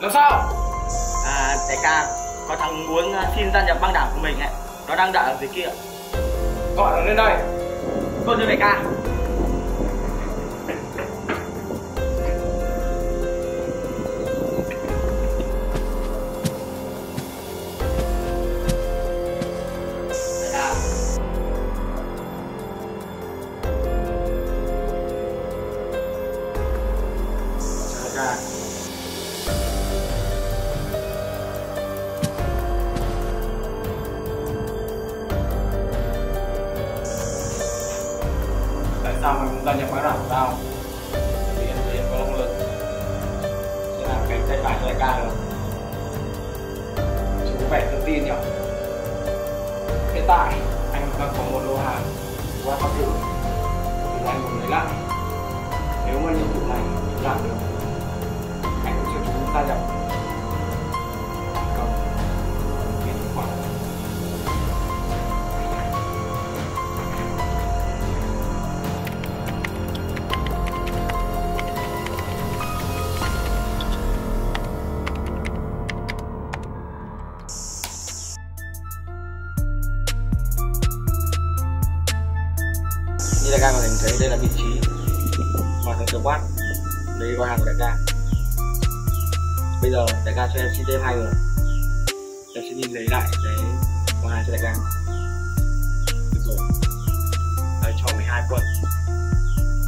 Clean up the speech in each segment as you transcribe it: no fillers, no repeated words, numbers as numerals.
Làm sao? Đại ca, có thằng muốn xin gia nhập băng đảng của mình ấy. Nó đang đợi ở dưới kia. Gọi nó lên đây. Tôi đưa đại ca. Sao mà chúng ta nhập băng đảng của tao? Vì anh Tiến có năng lực sẽ làm cái tay phải cho đại ca được. Chú có vẻ tự tin nhỉ? Hiện tại anh đang có một lô hàng qua pháp ngữ, nhưng anh muốn lấy lại. Nếu mà nhiệm vụ này chúng làm được, anh cũng cho chúng ta nhập cộng tiền khoản. Đại ca có thể thấy đây là vị trí mà thằng Tiểu Quát lấy gói hàng của đại ca. Bây giờ đại ca cho em xin thêm 2 người, em sẽ đi lấy lại cái gói hàng cho đại ca. Được rồi, đấy, cho 12 quân.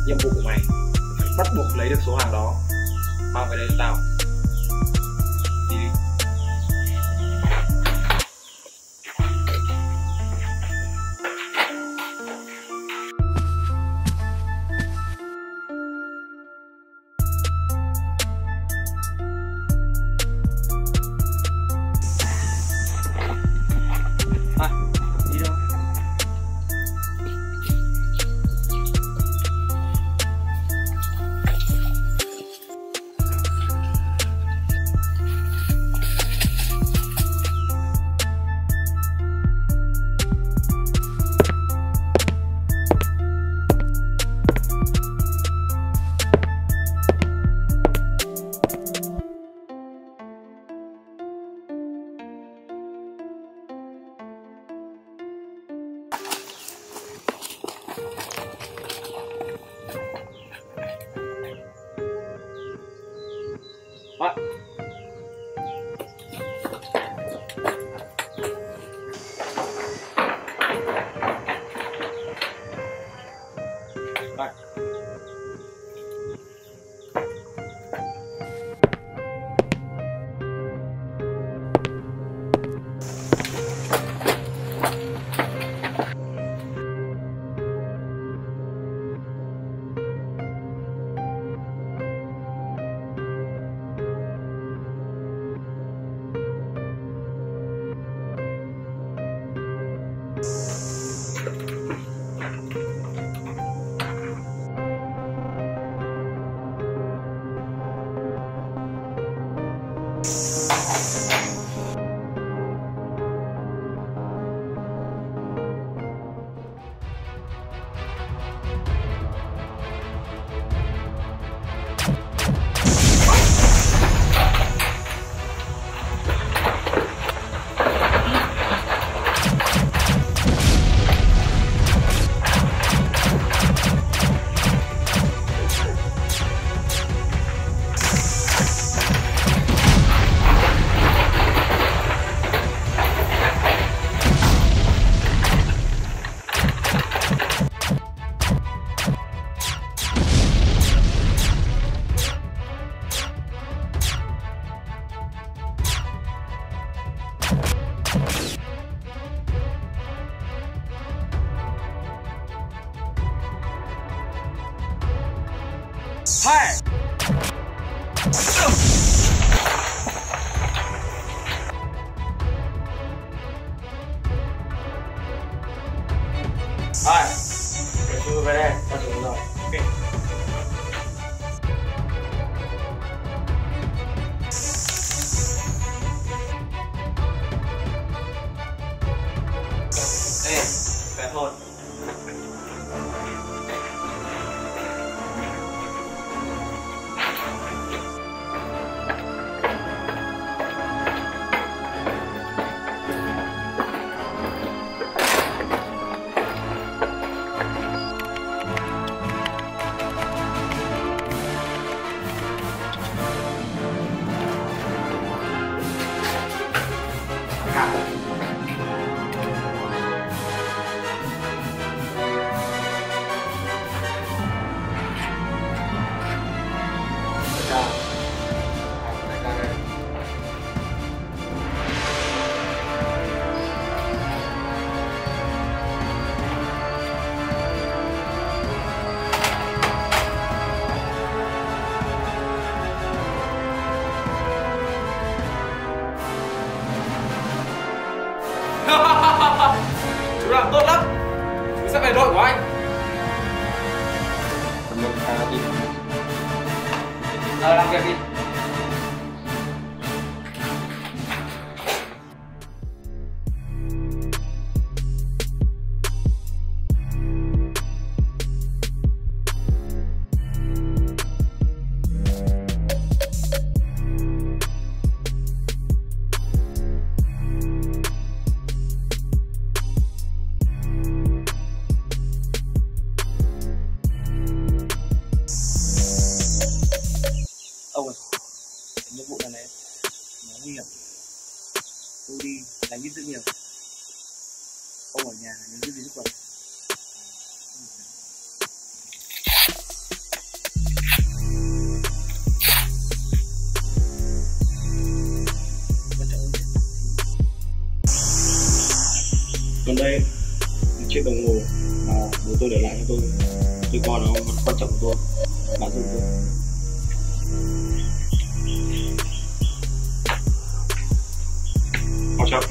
Nhiệm vụ của mày phải bắt buộc lấy được số hàng đó, mang về đây cho tao. Đi đi. What? Hi! Hi! Để xuống về đây, ta xuống rồi. Ok. Ê, phải hồn. Chú làm tốt lắm. Chú sẽ về đội của anh. Cảm ơn ta đi. Làm việc đi. Nhiệm vụ này nó nguy hiểm, tôi đi đánh rất nhiều, ông ở nhà nhớ giữ gìn sức khỏe. Còn đây là chiếc đồng hồ mà bố tôi để lại cho tôi coi nó quan trọng của tôi, bản thân tôi. Watch out.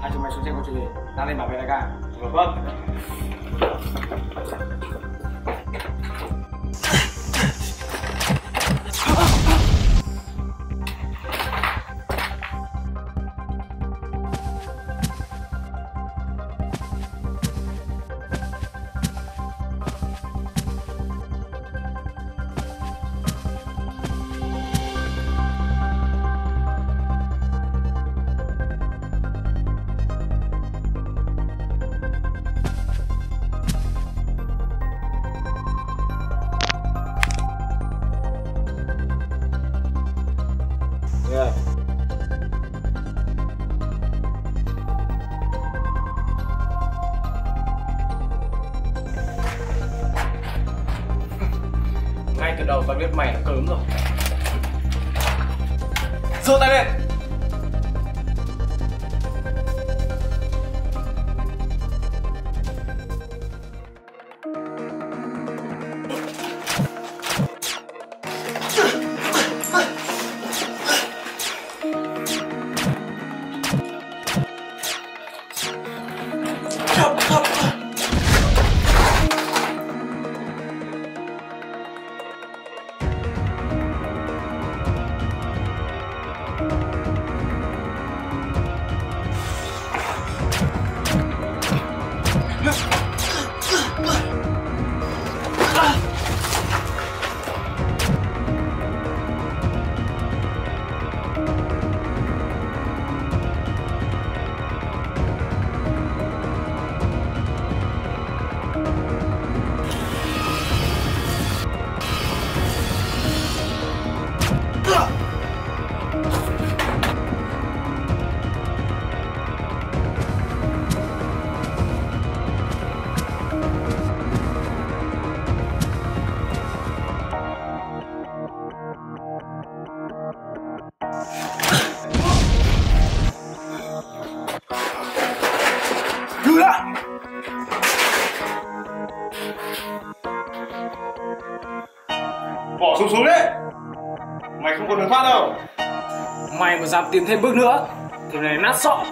Hai chúng mày xuống xem có chuyện gì, ta lên bảo vệ đại ca. Vâng. Ngay từ đầu tao biết mày là cớm rồi. Giơ tay lên. Mày không còn đường thoát đâu. Mày mà dám tiến thêm bước nữa thì này nát sọ.